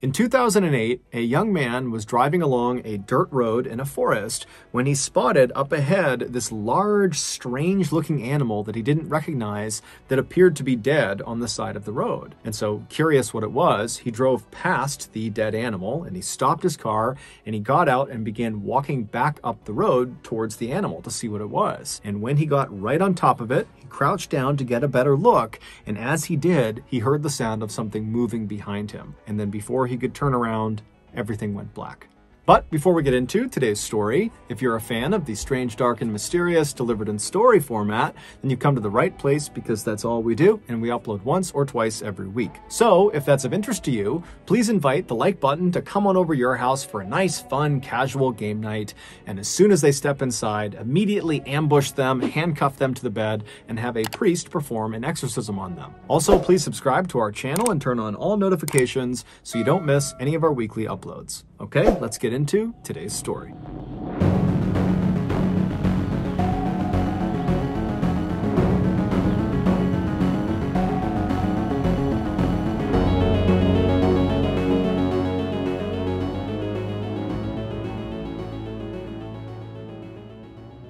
In 2008, a young man was driving along a dirt road in a forest when he spotted up ahead this large, strange-looking animal that he didn't recognize that appeared to be dead on the side of the road. And so, curious what it was, he drove past the dead animal and he stopped his car and he got out and began walking back up the road towards the animal to see what it was. And when he got right on top of it, he crouched down to get a better look, and as he did, he heard the sound of something moving behind him. And then before he could turn around, everything went black. But before we get into today's story, if you're a fan of the strange, dark, and mysterious delivered in story format, then you've come to the right place because that's all we do, and we upload once or twice every week. So if that's of interest to you, please invite the like button to come on over your house for a nice, fun, casual game night, and as soon as they step inside, immediately ambush them, handcuff them to the bed, and have a priest perform an exorcism on them. Also, please subscribe to our channel and turn on all notifications so you don't miss any of our weekly uploads. Okay, let's get into today's story.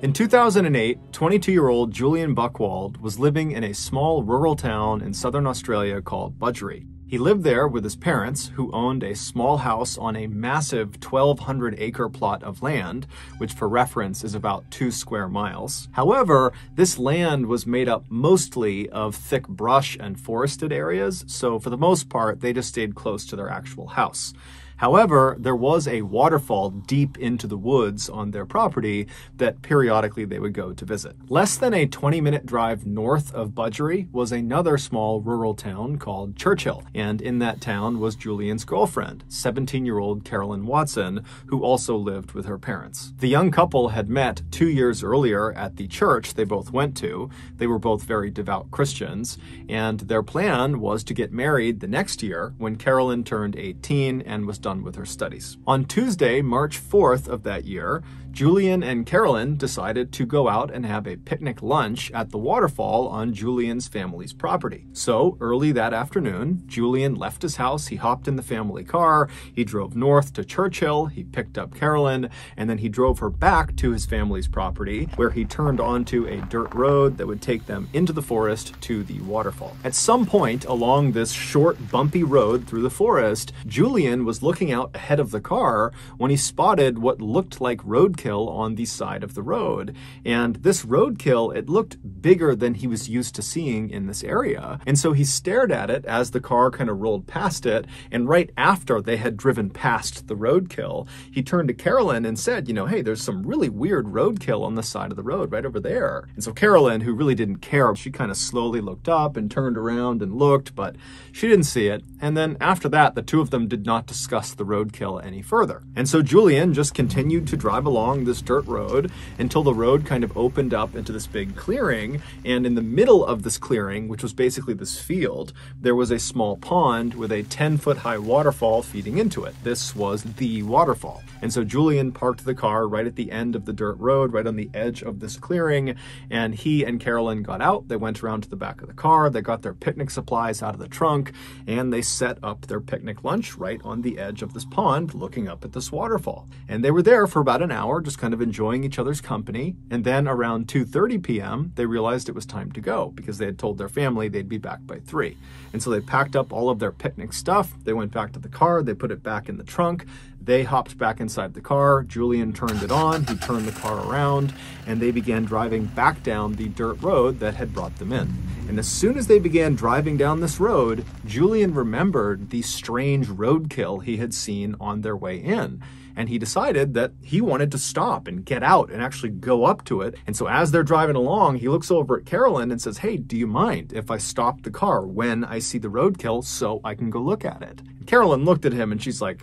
In 2008, 22-year-old Julian Buchwald was living in a small rural town in southern Australia called Budgery. He lived there with his parents, who owned a small house on a massive 1,200-acre plot of land, which for reference is about 2 square miles. However, this land was made up mostly of thick brush and forested areas, so for the most part, they just stayed close to their actual house. However, there was a waterfall deep into the woods on their property that periodically they would go to visit. Less than a 20-minute drive north of Budgery was another small rural town called Churchill, and in that town was Julian's girlfriend, 17-year-old Carolynne Watson, who also lived with her parents. The young couple had met 2 years earlier at the church they both went to. They were both very devout Christians, and their plan was to get married the next year when Carolynne turned 18 and was done with her studies. On Tuesday, March 4th of that year, Julian and Carolynne decided to go out and have a picnic lunch at the waterfall on Julian's family's property. So early that afternoon, Julian left his house, he hopped in the family car, he drove north to Churchill, he picked up Carolynne, and then he drove her back to his family's property, where he turned onto a dirt road that would take them into the forest to the waterfall. At some point along this short, bumpy road through the forest, Julian was looking out ahead of the car when he spotted what looked like roadkill on the side of the road. And this roadkill, it looked bigger than he was used to seeing in this area. And so he stared at it as the car kind of rolled past it. And right after they had driven past the roadkill, he turned to Carolynne and said, you know, hey, there's some really weird roadkill on the side of the road right over there. And so Carolynne, who really didn't care, she kind of slowly looked up and turned around and looked, but she didn't see it. And then after that, the two of them did not discuss the roadkill any further. And so Julian just continued to drive along this dirt road until the road kind of opened up into this big clearing, and in the middle of this clearing, which was basically this field, there was a small pond with a 10-foot-high waterfall feeding into it. This was the waterfall. And so Julian parked the car right at the end of the dirt road, right on the edge of this clearing, and he and Carolynne got out, they went around to the back of the car, they got their picnic supplies out of the trunk, and they set up their picnic lunch right on the edge of this pond, looking up at this waterfall. And they were there for about an hour, just kind of enjoying each other's company. And then around 2:30 p.m., they realized it was time to go because they had told their family they'd be back by 3. And so they packed up all of their picnic stuff. They went back to the car. They put it back in the trunk. They hopped back inside the car. Julian turned it on. He turned the car around, and they began driving back down the dirt road that had brought them in. And as soon as they began driving down this road, Julian remembered the strange roadkill he had seen on their way in. And he decided that he wanted to stop and get out and actually go up to it. And so as they're driving along, he looks over at Carolynne and says, hey, do you mind if I stop the car when I see the roadkill so I can go look at it? And Carolynne looked at him and she's like,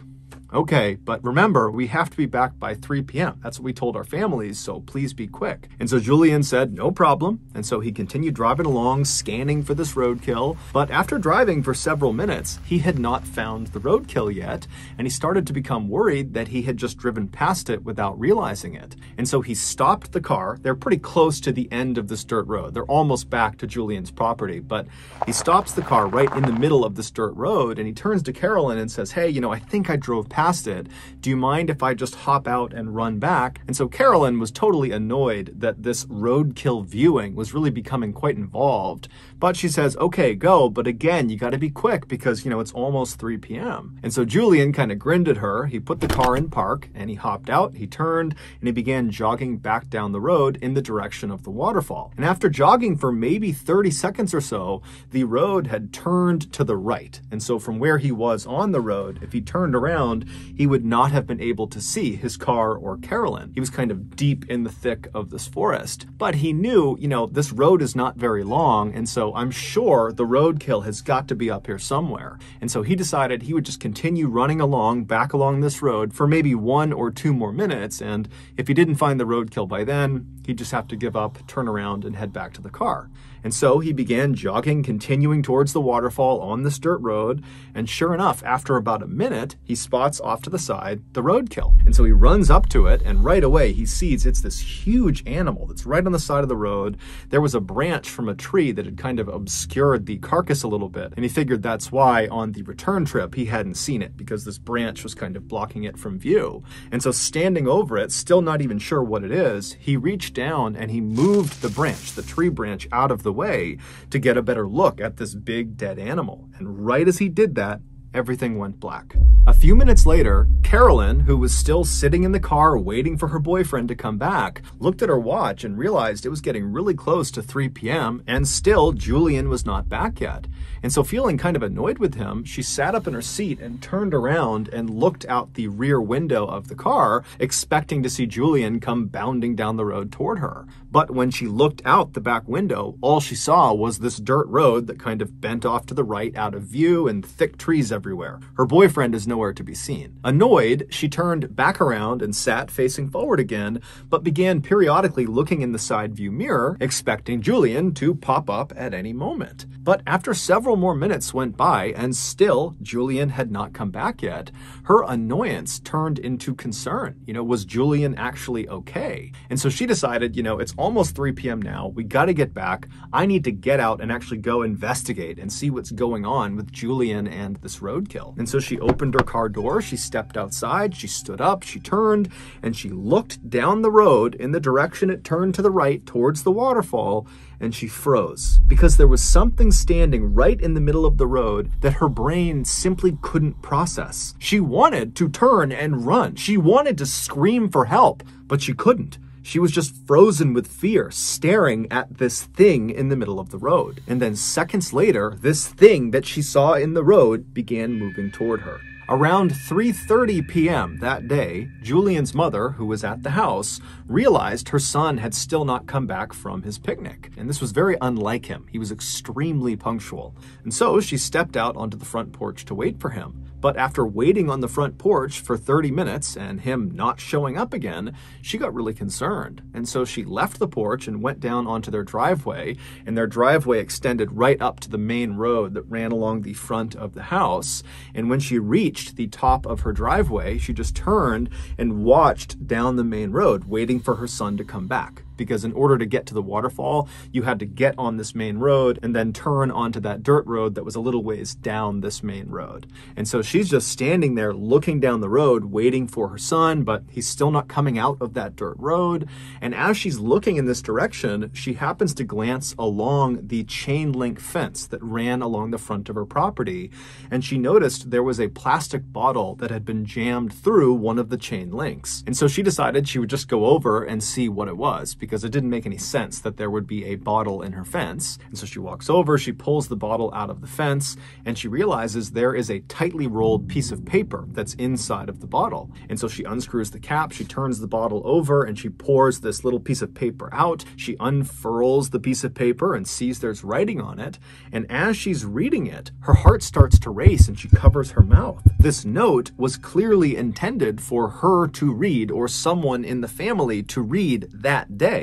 Okay, but remember, we have to be back by 3 p.m. That's what we told our families, so please be quick. And so Julian said, no problem. And so he continued driving along, scanning for this roadkill. But after driving for several minutes, he had not found the roadkill yet. And he started to become worried that he had just driven past it without realizing it. And so he stopped the car. They're pretty close to the end of this dirt road. They're almost back to Julian's property, but he stops the car right in the middle of this dirt road. And he turns to Carolynne and says, hey, you know, I think I drove past it. Do you mind if I just hop out and run back? And so Carolynne was totally annoyed that this roadkill viewing was really becoming quite involved. But she says, okay, go. But again, you got to be quick because, you know, it's almost 3 p.m. And so Julian kind of grinned at her. He put the car in park and he hopped out, he turned, and he began jogging back down the road in the direction of the waterfall. And after jogging for maybe 30 seconds or so, the road had turned to the right. And so from where he was on the road, if he turned around, he would not have been able to see his car or Carolynne. He was kind of deep in the thick of this forest, but he knew, you know, this road is not very long. And so I'm sure the roadkill has got to be up here somewhere. And so he decided he would just continue running along back along this road for maybe 1 or 2 more minutes. And if he didn't find the roadkill by then, he'd just have to give up, turn around, and head back to the car. And so he began jogging, continuing towards the waterfall on this dirt road. And sure enough, after about a minute, he spots off to the side the roadkill. And so he runs up to it, and right away he sees it's this huge animal that's right on the side of the road. There was a branch from a tree that had kind of obscured the carcass a little bit. And he figured that's why on the return trip he hadn't seen it, because this branch was kind of blocking it from view. And so standing over it, still not even sure what it is, he reached down and he moved the branch, the tree branch, out of the way to get a better look at this big dead animal. And right as he did that, everything went black. A few minutes later, Carolynne, who was still sitting in the car waiting for her boyfriend to come back, looked at her watch and realized it was getting really close to 3 p.m. and still Julian was not back yet. And so feeling kind of annoyed with him, she sat up in her seat and turned around and looked out the rear window of the car, expecting to see Julian come bounding down the road toward her. But when she looked out the back window, all she saw was this dirt road that kind of bent off to the right out of view and thick trees everywhere. Her boyfriend is nowhere to be seen. Annoyed, she turned back around and sat facing forward again, but began periodically looking in the side view mirror, expecting Julian to pop up at any moment. But after several more minutes went by and still Julian had not come back yet, her annoyance turned into concern. You know, was Julian actually okay? And so she decided, you know, it's almost 3 p.m. now, we got to get back. I need to get out and actually go investigate and see what's going on with Julian and this road. And so she opened her car door, she stepped outside, she stood up, she turned, and she looked down the road in the direction it turned to the right towards the waterfall, and she froze because there was something standing right in the middle of the road that her brain simply couldn't process. She wanted to turn and run. She wanted to scream for help, but she couldn't. She was just frozen with fear, staring at this thing in the middle of the road. And then seconds later, this thing that she saw in the road began moving toward her. Around 3:30 p.m. that day, Julian's mother, who was at the house, realized her son had still not come back from his picnic. And this was very unlike him. He was extremely punctual. And so she stepped out onto the front porch to wait for him. But after waiting on the front porch for 30 minutes and him not showing up again, she got really concerned. And so she left the porch and went down onto their driveway, and their driveway extended right up to the main road that ran along the front of the house. And when she reached the top of her driveway, she just turned and watched down the main road, waiting for her son to come back. Because in order to get to the waterfall, you had to get on this main road and then turn onto that dirt road that was a little ways down this main road. And so she's just standing there looking down the road, waiting for her son, but he's still not coming out of that dirt road. And as she's looking in this direction, she happens to glance along the chain link fence that ran along the front of her property. And she noticed there was a plastic bottle that had been jammed through one of the chain links. And so she decided she would just go over and see what it was, because it didn't make any sense that there would be a bottle in her fence. And so she walks over, she pulls the bottle out of the fence, and she realizes there is a tightly rolled piece of paper that's inside of the bottle. And so she unscrews the cap, she turns the bottle over, and she pours this little piece of paper out. She unfurls the piece of paper and sees there's writing on it. And as she's reading it, her heart starts to race and she covers her mouth. This note was clearly intended for her to read, or someone in the family to read that day,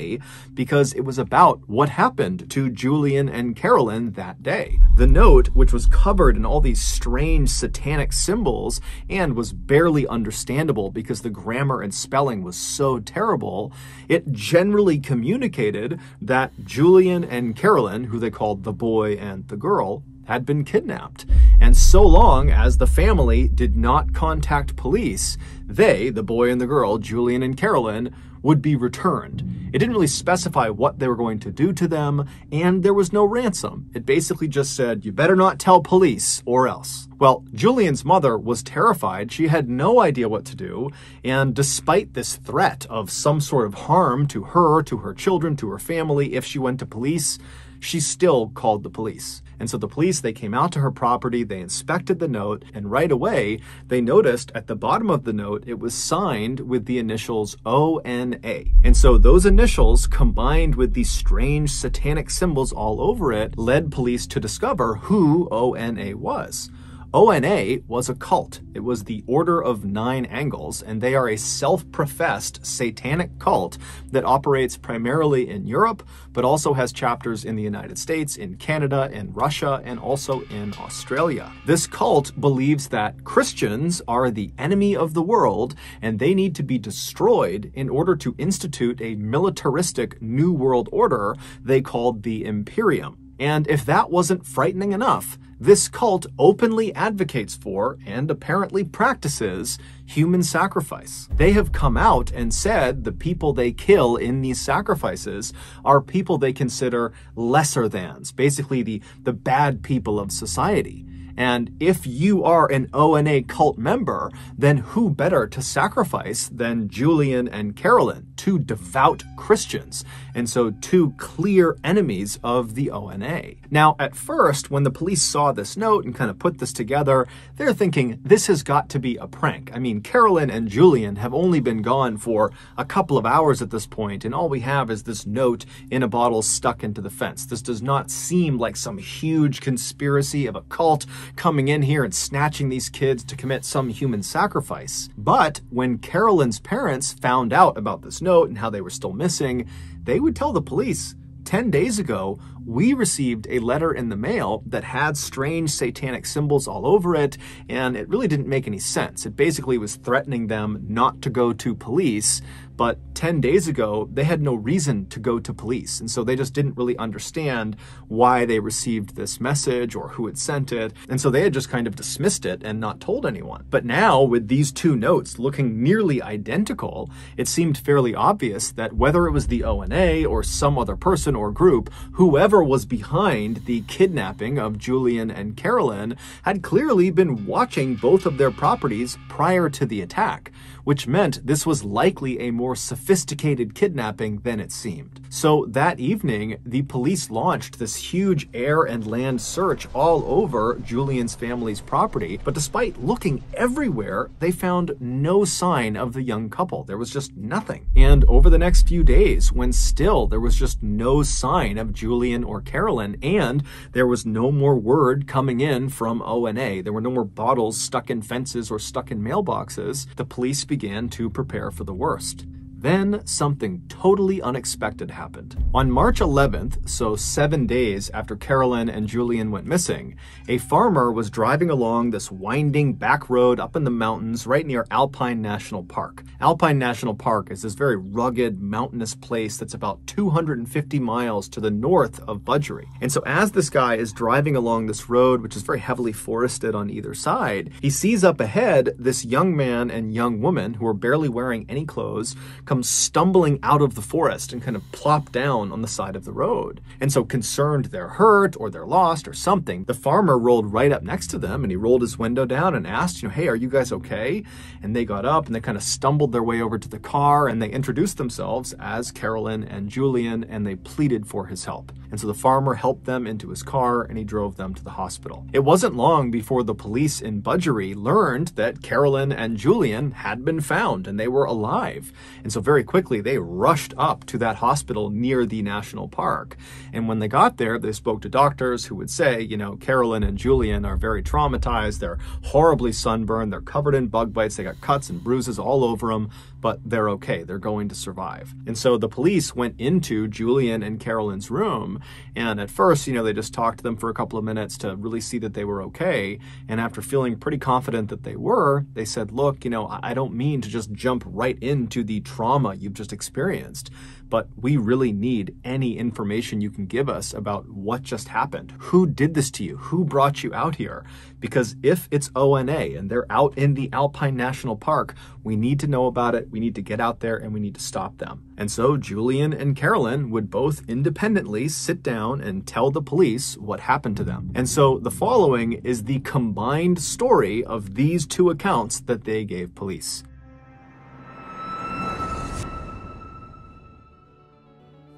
because it was about what happened to Julian and Carolynne that day. The note, which was covered in all these strange satanic symbols and was barely understandable because the grammar and spelling was so terrible, it generally communicated that Julian and Carolynne, who they called the boy and the girl, had been kidnapped. And so long as the family did not contact police, they, the boy and the girl, Julian and Carolynne, would be returned. It didn't really specify what they were going to do to them, and there was no ransom. It basically just said, you better not tell police or else. Well, Julian's mother was terrified. She had no idea what to do, and despite this threat of some sort of harm to her children, to her family, if she went to police, she still called the police. And so the police, they came out to her property, they inspected the note, and right away, they noticed at the bottom of the note, it was signed with the initials O-N-A. And so those initials, combined with these strange satanic symbols all over it, led police to discover who O-N-A was. O-N-A was a cult. It was the Order of Nine Angles, and they are a self-professed satanic cult that operates primarily in Europe, but also has chapters in the United States, in Canada, in Russia, and also in Australia. This cult believes that Christians are the enemy of the world, and they need to be destroyed in order to institute a militaristic New World Order they called the Imperium. And if that wasn't frightening enough, this cult openly advocates for, and apparently practices, human sacrifice. They have come out and said the people they kill in these sacrifices are people they consider lesser thans, basically the bad people of society. And if you are an O-N-A cult member, then who better to sacrifice than Julian and Carolynne, two devout Christians, and so two clear enemies of the O-N-A. Now, at first, when the police saw this note and kind of put this together, they're thinking, this has got to be a prank. I mean, Carolynne and Julian have only been gone for a couple of hours at this point, and all we have is this note in a bottle stuck into the fence. This does not seem like some huge conspiracy of a cult coming in here and snatching these kids to commit some human sacrifice. But when Carolynne's parents found out about this note and how they were still missing, they would tell the police, 10 days ago, we received a letter in the mail that had strange satanic symbols all over it, and it really didn't make any sense. It basically was threatening them not to go to police, but 10 days ago, they had no reason to go to police, and so they just didn't really understand why they received this message or who had sent it, and so they had just kind of dismissed it and not told anyone. But now, with these two notes looking nearly identical, it seemed fairly obvious that whether it was the O-N-A or some other person or group, whoever was behind the kidnapping of Julian and Carolynne had clearly been watching both of their properties prior to the attack, which meant this was likely a more sophisticated kidnapping than it seemed. So that evening, the police launched this huge air and land search all over Julian's family's property, but despite looking everywhere, they found no sign of the young couple. There was just nothing. And over the next few days, when still there was just no sign of Julian or Carolynne, and there was no more word coming in from O-N-A. There were no more bottles stuck in fences or stuck in mailboxes. The police began to prepare for the worst. Then something totally unexpected happened. On March 11th, so 7 days after Carolynne and Julian went missing, a farmer was driving along this winding back road up in the mountains right near Alpine National Park. Alpine National Park is this very rugged, mountainous place that's about 250 miles to the north of Budgery. And so as this guy is driving along this road, which is very heavily forested on either side, he sees up ahead this young man and young woman who are barely wearing any clothes come stumbling out of the forest and kind of plop down on the side of the road. And so concerned they're hurt or they're lost or something, the farmer rolled right up next to them and he rolled his window down and asked, you know, hey, are you guys okay? And they got up and they kind of stumbled their way over to the car and they introduced themselves as Carolynne and Julian and they pleaded for his help. And so the farmer helped them into his car and he drove them to the hospital. It wasn't long before the police in Budgery learned that Carolynne and Julian had been found and they were alive. And so very quickly, they rushed up to that hospital near the national park. And when they got there, they spoke to doctors who would say, you know, Carolynne and Julian are very traumatized. They're horribly sunburned. They're covered in bug bites. They got cuts and bruises all over them, but they're okay. They're going to survive. And so the police went into Julian and Carolynne's room. And at first, you know, they just talked to them for a couple of minutes to really see that they were okay. And after feeling pretty confident that they were, they said, look, you know, I don't mean to just jump right into the trauma you've just experienced, but we really need any information you can give us about what just happened. Who did this to you? Who brought you out here? Because if it's ONA and they're out in the Alpine National Park, we need to know about it. We need to get out there and we need to stop them. And so Julian and Carolynne would both independently sit down and tell the police what happened to them. And so the following is the combined story of these two accounts that they gave police.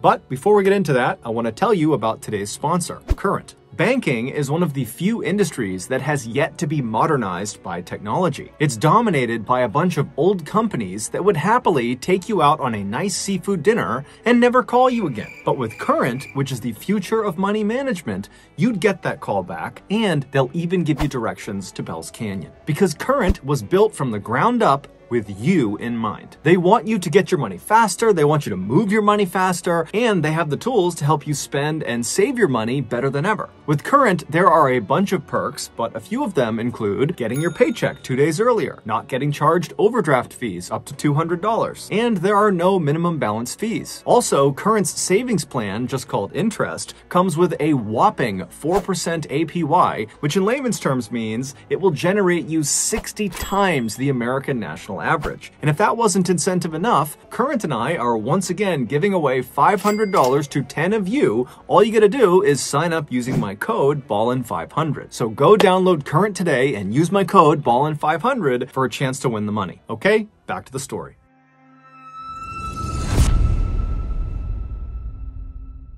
But before we get into that, I want to tell you about today's sponsor, Current. Banking is one of the few industries that has yet to be modernized by technology. It's dominated by a bunch of old companies that would happily take you out on a nice seafood dinner and never call you again. But with Current, which is the future of money management, you'd get that call back and they'll even give you directions to Bell's Canyon. Because Current was built from the ground up with you in mind. They want you to get your money faster, they want you to move your money faster, and they have the tools to help you spend and save your money better than ever. With Current, there are a bunch of perks, but a few of them include getting your paycheck 2 days earlier, not getting charged overdraft fees up to $200, and there are no minimum balance fees. Also, Current's savings plan, just called Interest, comes with a whopping 4% APY, which in layman's terms means it will generate you 60 times the American national average. And if that wasn't incentive enough, Current and I are once again giving away $500 to 10 of you. All you gotta do is sign up using my code BALLIN500. So go download Current today and use my code BALLIN500 for a chance to win the money. Okay, back to the story.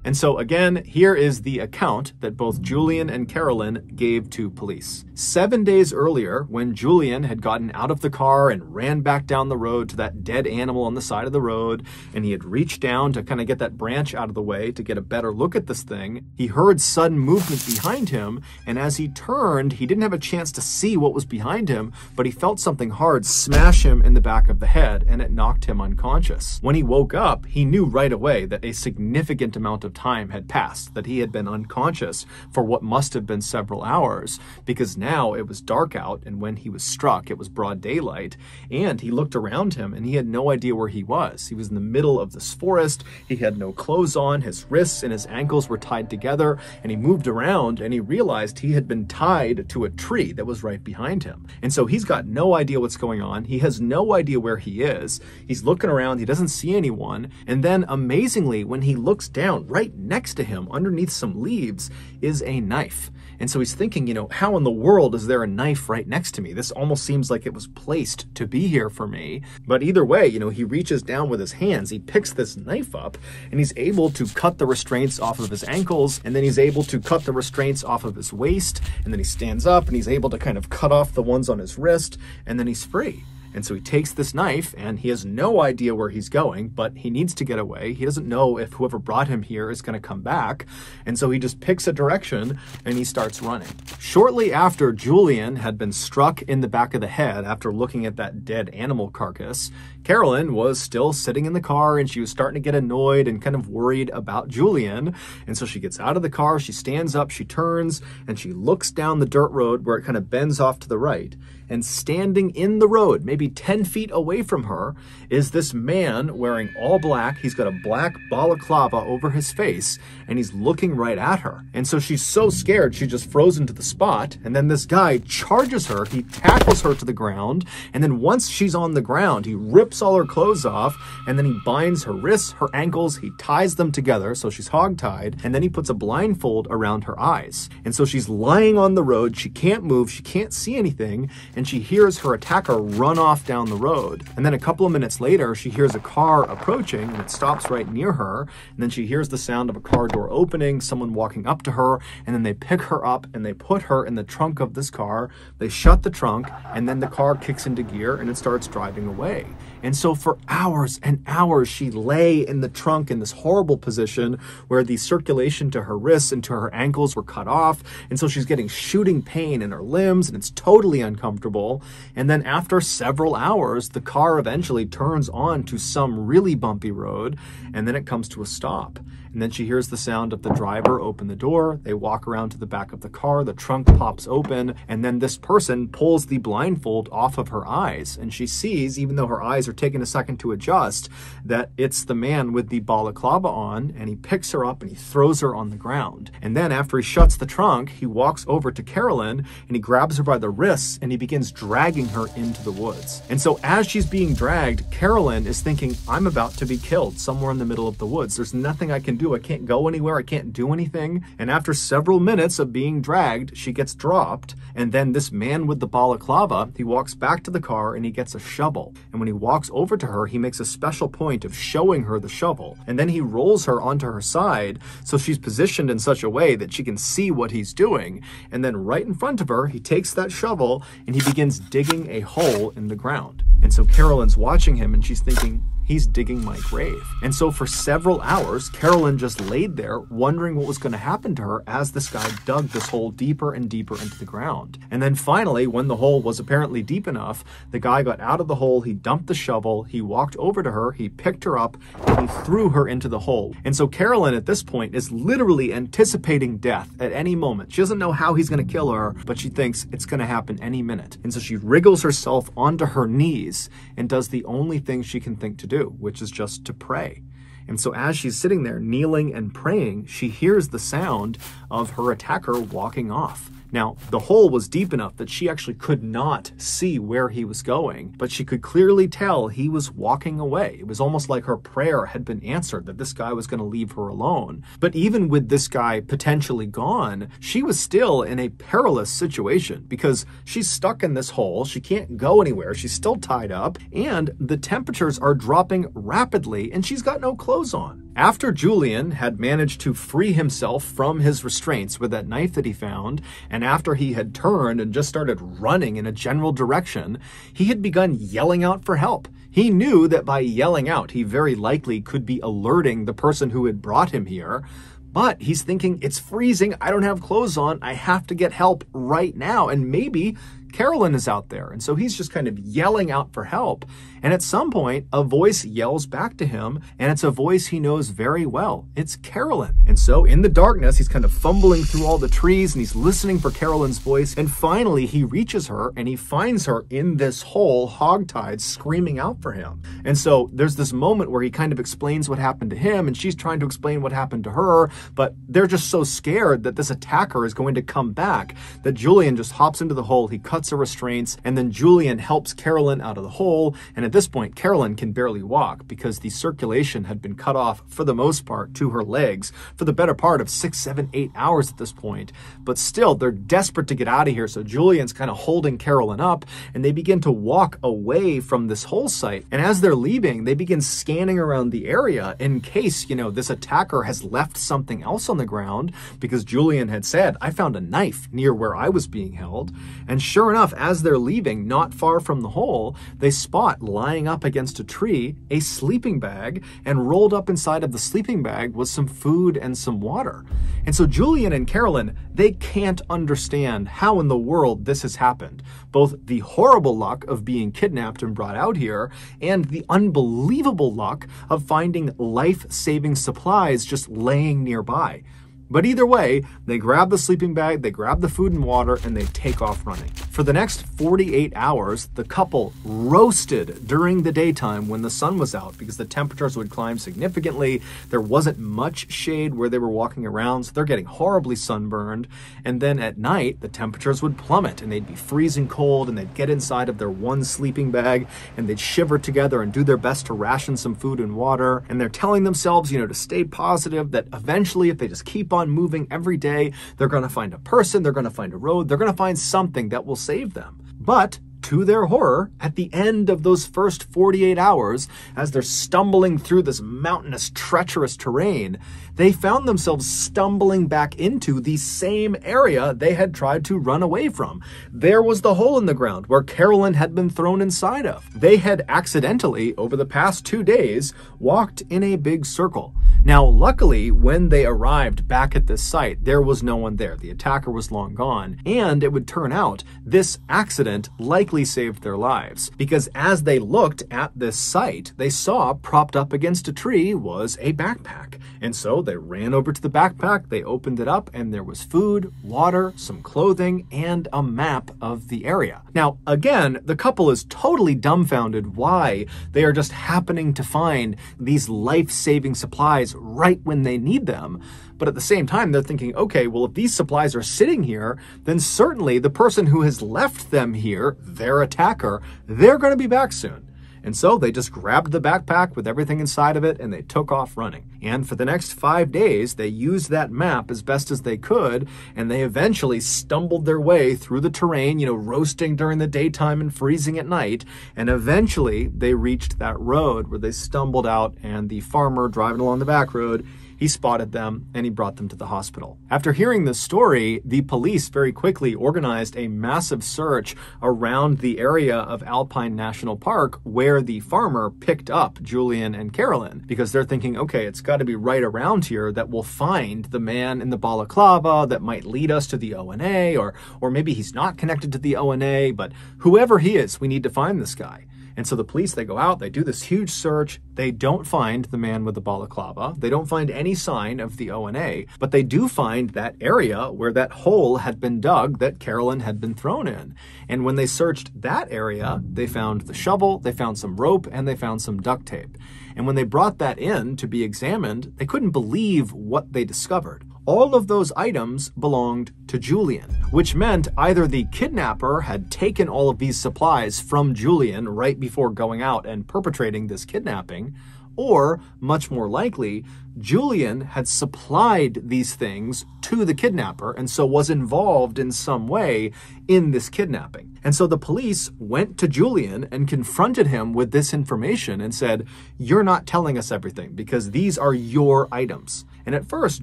And so again, here is the account that both Julian and Carolynne gave to police. 7 days earlier, when Julian had gotten out of the car and ran back down the road to that dead animal on the side of the road, and he had reached down to kind of get that branch out of the way to get a better look at this thing, he heard sudden movement behind him, and as he turned, he didn't have a chance to see what was behind him, but he felt something hard smash him in the back of the head, and it knocked him unconscious. When he woke up, he knew right away that a significant amount of time had passed, that he had been unconscious for what must have been several hours, because now it was dark out, and when he was struck, it was broad daylight, and he looked around him, and he had no idea where he was. He was in the middle of this forest, he had no clothes on, his wrists and his ankles were tied together, and he moved around, and he realized he had been tied to a tree that was right behind him. And so he's got no idea what's going on, he has no idea where he is, he's looking around, he doesn't see anyone, and then amazingly, when he looks down right next to him, underneath some leaves, is a knife. And so he's thinking, you know, how in the world is there a knife right next to me? This almost seems like it was placed to be here for me. But either way, you know, he reaches down with his hands, he picks this knife up, and he's able to cut the restraints off of his ankles, and then he's able to cut the restraints off of his waist, and then he stands up, and he's able to kind of cut off the ones on his wrist, and then he's free. And so he takes this knife and he has no idea where he's going, but he needs to get away. He doesn't know if whoever brought him here is going to come back. And so he just picks a direction and he starts running. Shortly after Julian had been struck in the back of the head after looking at that dead animal carcass, Carolynne was still sitting in the car and she was starting to get annoyed and kind of worried about Julian. And so she gets out of the car, she stands up, she turns, and she looks down the dirt road where it kind of bends off to the right. and standing in the road, maybe 10 feet away from her, is this man wearing all black. He's got a black balaclava over his face, and he's looking right at her. And so she's so scared, she just froze into the spot, and then this guy charges her, he tackles her to the ground, and then once she's on the ground, he rips all her clothes off, and then he binds her wrists, her ankles, he ties them together, so she's hogtied, and then he puts a blindfold around her eyes. And so she's lying on the road, she can't move, she can't see anything, and she hears her attacker run off down the road. And then a couple of minutes later, she hears a car approaching, and it stops right near her, and then she hears the sound of a car door opening, someone walking up to her, and then they pick her up, and they put her in the trunk of this car, they shut the trunk, and then the car kicks into gear, and it starts driving away. And so for hours and hours, she lay in the trunk in this horrible position where the circulation to her wrists and to her ankles were cut off, and so she's getting shooting pain in her limbs, and it's totally uncomfortable. And then after several hours, the car eventually turns on to some really bumpy road, and then it comes to a stop. And then she hears the sound of the driver open the door, they walk around to the back of the car, the trunk pops open, and then this person pulls the blindfold off of her eyes, and she sees, even though her eyes are taking a second to adjust, that it's the man with the balaclava on, and he picks her up and he throws her on the ground. And then after he shuts the trunk, he walks over to Carolynne and he grabs her by the wrists and he begins dragging her into the woods. And so as she's being dragged, Carolynne is thinking, I'm about to be killed somewhere in the middle of the woods. There's nothing I can do. I can't go anywhere. I can't do anything. And after several minutes of being dragged, she gets dropped. And then this man with the balaclava, he walks back to the car and he gets a shovel. And when he walks over to her, he makes a special point of showing her the shovel. And then he rolls her onto her side so she's positioned in such a way that she can see what he's doing. And then right in front of her, he takes that shovel and he begins digging a hole in the ground. And so Carolynne's watching him and she's thinking, he's digging my grave. And so for several hours, Carolynne just laid there wondering what was going to happen to her as this guy dug this hole deeper and deeper into the ground. And then finally, when the hole was apparently deep enough, the guy got out of the hole, he dumped the shovel, he walked over to her, he picked her up, and he threw her into the hole. And so Carolynne at this point is literally anticipating death at any moment. She doesn't know how he's going to kill her, but she thinks it's going to happen any minute. And so she wriggles herself onto her knees and does the only thing she can think to do, which is just to pray. And so as she's sitting there kneeling and praying, she hears the sound of her attacker walking off. Now, the hole was deep enough that she actually could not see where he was going, but she could clearly tell he was walking away. It was almost like her prayer had been answered, that this guy was going to leave her alone. But even with this guy potentially gone, she was still in a perilous situation because she's stuck in this hole, she can't go anywhere, she's still tied up, and the temperatures are dropping rapidly, and she's got no clothes on. After Julian had managed to free himself from his restraints with that knife that he found, and after he had turned and just started running in a general direction, he had begun yelling out for help. He knew that by yelling out, he very likely could be alerting the person who had brought him here. But he's thinking, it's freezing, I don't have clothes on, I have to get help right now, and maybe Carolynne is out there. And so he's just kind of yelling out for help. And at some point, a voice yells back to him, and it's a voice he knows very well. It's Carolynne. And so in the darkness, he's kind of fumbling through all the trees, and he's listening for Carolynne's voice, and finally he reaches her, and he finds her in this hole, hogtied, screaming out for him. And so there's this moment where he kind of explains what happened to him, and she's trying to explain what happened to her, but they're just so scared that this attacker is going to come back that Julian just hops into the hole, he cuts her restraints, and then Julian helps Carolynne out of the hole. And at this point, Carolynne can barely walk because the circulation had been cut off for the most part to her legs for the better part of 6, 7, 8 hours at this point. But still, they're desperate to get out of here, so Julian's kind of holding Carolynne up, and they begin to walk away from this hole site. And as they're leaving, they begin scanning around the area in case, this attacker has left something else on the ground, because Julian had said, I found a knife near where I was being held. And sure enough, as they're leaving, not far from the hole, they spot lying up against a tree a sleeping bag, and rolled up inside of the sleeping bag was some food and some water. And so Julian and Carolynne, they can't understand how in the world this has happened. Both the horrible luck of being kidnapped and brought out here, and the unbelievable luck of finding life-saving supplies just laying nearby. But either way, they grab the sleeping bag, they grab the food and water, and they take off running. For the next 48 hours, the couple roasted during the daytime when the sun was out because the temperatures would climb significantly. There wasn't much shade where they were walking around, so they're getting horribly sunburned. And then at night, the temperatures would plummet and they'd be freezing cold, and they'd get inside of their one sleeping bag and they'd shiver together and do their best to ration some food and water. And they're telling themselves, you know, to stay positive, that eventually if they just keep on moving every day, they're going to find a person, they're going to find a road, they're going to find something that will save them. But to their horror, at the end of those first 48 hours, as they're stumbling through this mountainous, treacherous terrain, they found themselves stumbling back into the same area they had tried to run away from. There was the hole in the ground where Carolynne had been thrown inside of. They had accidentally, over the past 2 days, walked in a big circle. Now, luckily, when they arrived back at this site, there was no one there. The attacker was long gone, and it would turn out this accident likely saved their lives, because as they looked at this site, they saw propped up against a tree was a backpack. And so they ran over to the backpack, they opened it up, and there was food, water, some clothing, and a map of the area. Now, again, the couple is totally dumbfounded why they are just happening to find these life-saving supplies right when they need them. But at the same time, they're thinking, okay, well, if these supplies are sitting here, then certainly the person who has left them here, their attacker, they're going to be back soon. And so they just grabbed the backpack with everything inside of it and they took off running. And for the next 5 days, they used that map as best as they could, and they eventually stumbled their way through the terrain, you know, roasting during the daytime and freezing at night. And eventually they reached that road where they stumbled out, and the farmer driving along the back road, he spotted them and he brought them to the hospital. After hearing this story, the police very quickly organized a massive search around the area of Alpine National Park where the farmer picked up Julian and Carolynne, because they're thinking, okay, it's got to be right around here that we'll find the man in the balaclava that might lead us to the O&A, or maybe he's not connected to the O&A, but whoever he is, we need to find this guy. And so the police, they go out, they do this huge search. They don't find the man with the balaclava. They don't find any sign of the O&A, but they do find that area where that hole had been dug that Carolynne had been thrown in. And when they searched that area, they found the shovel, they found some rope, and they found some duct tape. And when they brought that in to be examined, they couldn't believe what they discovered. All of those items belonged to Julian, which meant either the kidnapper had taken all of these supplies from Julian right before going out and perpetrating this kidnapping, or, much more likely, Julian had supplied these things to the kidnapper and so was involved in some way in this kidnapping. And so the police went to Julian and confronted him with this information and said, "You're not telling us everything because these are your items." And at first,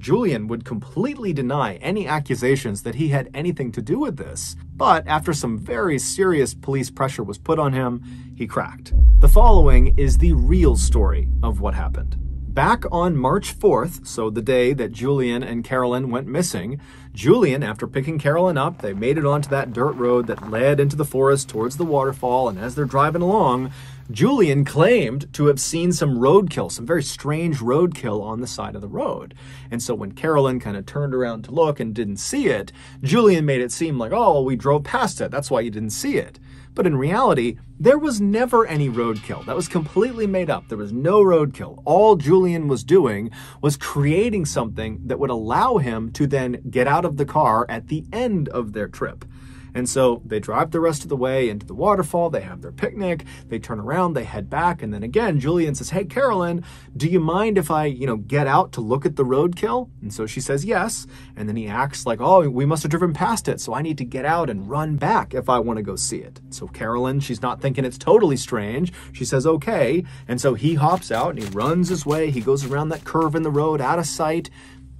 Julian would completely deny any accusations that he had anything to do with this. But after some very serious police pressure was put on him, he cracked. The following is the real story of what happened. Back on March 4th, so the day that Julian and Carolynne went missing, Julian, after picking Carolynne up, they made it onto that dirt road that led into the forest towards the waterfall, and as they're driving along, Julian claimed to have seen some roadkill, some very strange roadkill on the side of the road. And so when Carolynne kind of turned around to look and didn't see it, Julian made it seem like, oh, well, we drove past it, that's why you didn't see it. But in reality, there was never any roadkill. That was completely made up. There was no roadkill. All Julian was doing was creating something that would allow him to then get out of the car at the end of their trip. And so they drive the rest of the way into the waterfall, they have their picnic, they turn around, they head back, and then again, Julian says, "Hey, Carolynne, do you mind if I, get out to look at the roadkill?" And so she says yes, and then he acts like, "Oh, we must have driven past it, so I need to get out and run back if I want to go see it." So Carolynne, she's not thinking it's totally strange, she says okay, and so he hops out and he runs his way, he goes around that curve in the road, out of sight.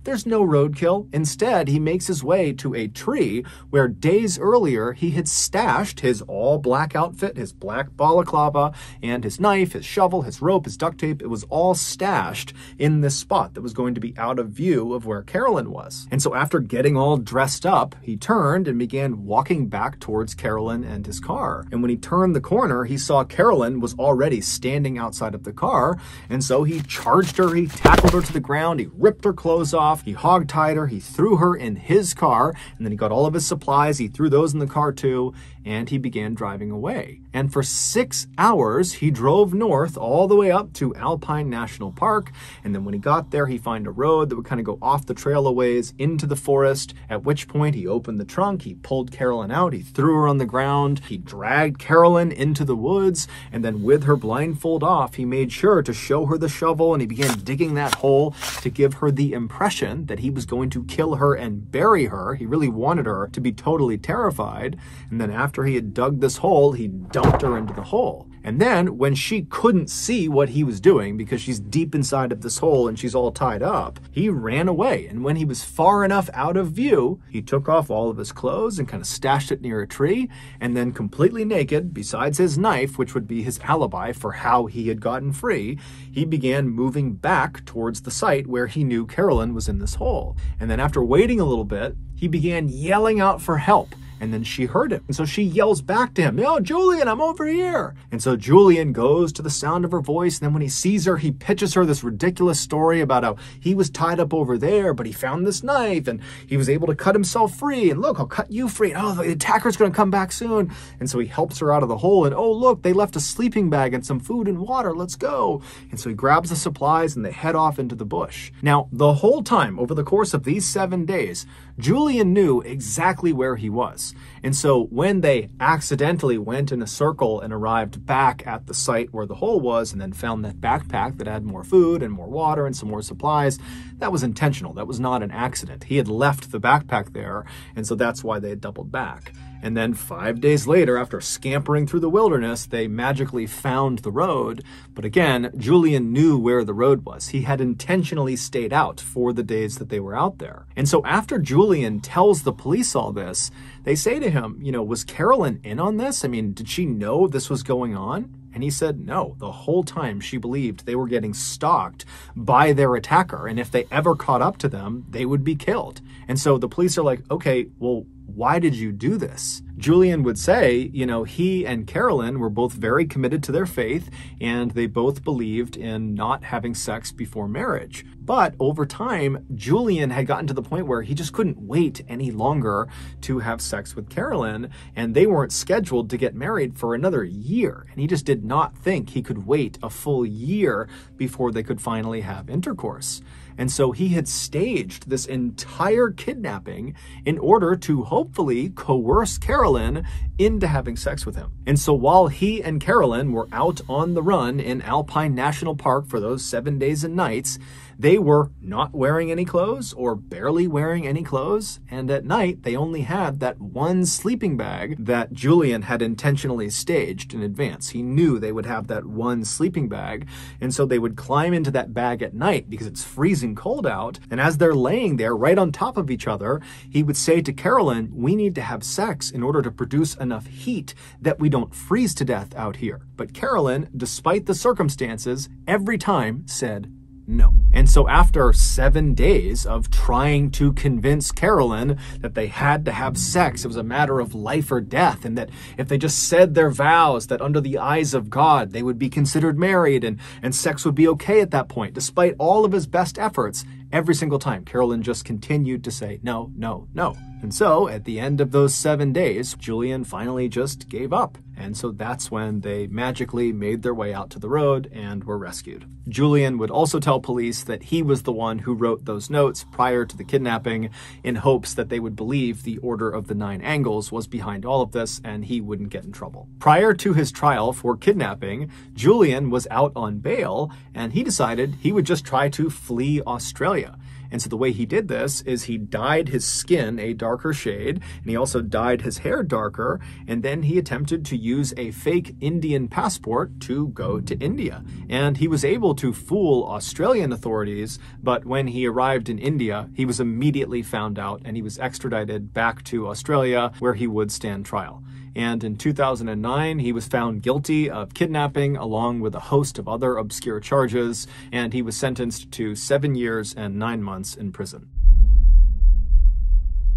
There's no roadkill. Instead, he makes his way to a tree where days earlier he had stashed his all-black outfit, his black balaclava, and his knife, his shovel, his rope, his duct tape. It was all stashed in this spot that was going to be out of view of where Carolynne was. And so after getting all dressed up, he turned and began walking back towards Carolynne and his car. And when he turned the corner, he saw Carolynne was already standing outside of the car. And so he charged her, he tackled her to the ground, he ripped her clothes off, off, he hogtied her, he threw her in his car, and then he got all of his supplies, he threw those in the car too, and he began driving away. And for 6 hours, he drove north all the way up to Alpine National Park, and then when he got there, he found a road that would kind of go off the trail a ways into the forest, at which point he opened the trunk, he pulled Carolynne out, he threw her on the ground, he dragged Carolynne into the woods, and then with her blindfold off, he made sure to show her the shovel, and he began digging that hole to give her the impression that he was going to kill her and bury her. He really wanted her to be totally terrified. And then after he had dug this hole, he dumped her into the hole. And then when she couldn't see what he was doing because she's deep inside of this hole and she's all tied up, he ran away. And when he was far enough out of view, he took off all of his clothes and kind of stashed it near a tree. And then completely naked, besides his knife, which would be his alibi for how he had gotten free, he began moving back towards the site where he knew Carolynne was in this hole. And then after waiting a little bit, he began yelling out for help. And then she heard him. And so she yells back to him, "Yo, Julian, I'm over here." And so Julian goes to the sound of her voice. And then when he sees her, he pitches her this ridiculous story about how he was tied up over there, but he found this knife and he was able to cut himself free. And look, I'll cut you free. And, oh, the attacker's going to come back soon. And so he helps her out of the hole. And oh, look, they left a sleeping bag and some food and water. Let's go. And so he grabs the supplies and they head off into the bush. Now, the whole time over the course of these 7 days, Julian knew exactly where he was. And so when they accidentally went in a circle and arrived back at the site where the hole was and then found that backpack that had more food and more water and some more supplies, that was intentional. That was not an accident. He had left the backpack there, and so that's why they had doubled back. And then 5 days later, after scampering through the wilderness, they magically found the road. But again, Julian knew where the road was. He had intentionally stayed out for the days that they were out there. And so after Julian tells the police all this, they say to him, you know, was Carolynne in on this? I mean, did she know this was going on? And he said, no, the whole time she believed they were getting stalked by their attacker. And if they ever caught up to them, they would be killed. And so the police are like, okay, well, why did you do this? Julian would say, you know, he and Carolynne were both very committed to their faith, and they both believed in not having sex before marriage. But over time, Julian had gotten to the point where he just couldn't wait any longer to have sex with Carolynne, and they weren't scheduled to get married for another year. And he just did not think he could wait a full year before they could finally have intercourse. And so he had staged this entire kidnapping in order to hopefully coerce Carolynne into having sex with him. And so while he and Carolynne were out on the run in Alpine National Park for those 7 days and nights, they were not wearing any clothes or barely wearing any clothes. And at night, they only had that one sleeping bag that Julian had intentionally staged in advance. He knew they would have that one sleeping bag. And so they would climb into that bag at night because it's freezing cold out. And as they're laying there right on top of each other, he would say to Carolynne, we need to have sex in order to produce enough heat that we don't freeze to death out here. But Carolynne, despite the circumstances, every time said, no. And so after 7 days of trying to convince Carolynne that they had to have sex, it was a matter of life or death, and that if they just said their vows that under the eyes of God, they would be considered married and sex would be okay at that point, despite all of his best efforts, every single time, Carolynne just continued to say, no, no, no. And so at the end of those 7 days, Julian finally just gave up. And so that's when they magically made their way out to the road and were rescued. Julian would also tell police that he was the one who wrote those notes prior to the kidnapping in hopes that they would believe the Order of the Nine Angles was behind all of this and he wouldn't get in trouble. Prior to his trial for kidnapping, Julian was out on bail and he decided he would just try to flee Australia. And so the way he did this is he dyed his skin a darker shade, and he also dyed his hair darker, and then he attempted to use a fake Indian passport to go to India. And he was able to fool Australian authorities, but when he arrived in India, he was immediately found out, and he was extradited back to Australia, where he would stand trial. And in 2009, he was found guilty of kidnapping along with a host of other obscure charges, and he was sentenced to 7 years and 9 months in prison.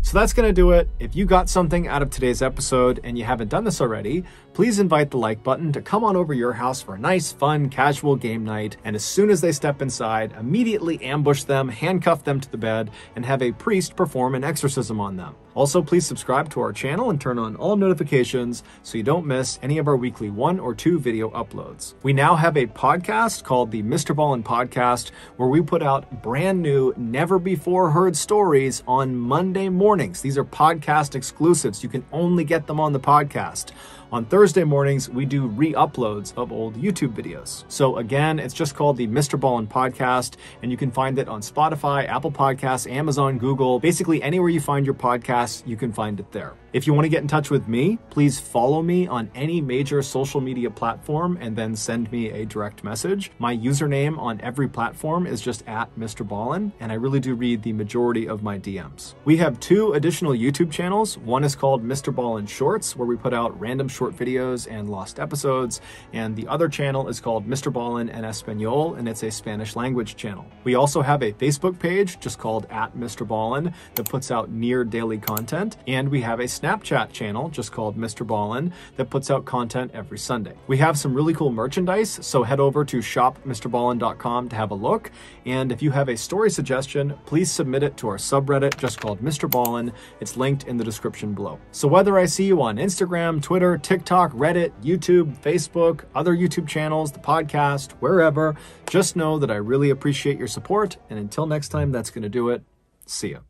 So that's going to do it. If you got something out of today's episode and you haven't done this already, please invite the like button to come on over to your house for a nice, fun, casual game night. And as soon as they step inside, immediately ambush them, handcuff them to the bed, and have a priest perform an exorcism on them. Also, please subscribe to our channel and turn on all notifications so you don't miss any of our weekly 1 or 2 video uploads. We now have a podcast called the Mr. Ballin Podcast, where we put out brand new, never before heard stories on Monday mornings. These are podcast exclusives. You can only get them on the podcast. On Thursday mornings, we do re-uploads of old YouTube videos. So again, it's just called the Mr. Ballin Podcast, and you can find it on Spotify, Apple Podcasts, Amazon, Google, basically anywhere you find your podcasts, you can find it there. If you want to get in touch with me, please follow me on any major social media platform and then send me a direct message. My username on every platform is just @MrBallin, and I really do read the majority of my DMs. We have 2 additional YouTube channels. One is called Mr. Ballin Shorts, where we put out random short videos and lost episodes, and the other channel is called Mr. Ballin en Espanol, and it's a Spanish language channel. We also have a Facebook page just called @MrBallin that puts out near daily content, and we have a Snapchat channel just called Mr. Ballin that puts out content every Sunday. We have some really cool merchandise, so head over to shopmrballin.com to have a look, and if you have a story suggestion, please submit it to our subreddit just called Mr. Ballin. It's linked in the description below. So whether I see you on Instagram, Twitter, TikTok, Reddit, YouTube, Facebook, other YouTube channels, the podcast, wherever, just know that I really appreciate your support. And until next time, that's going to do it. See ya.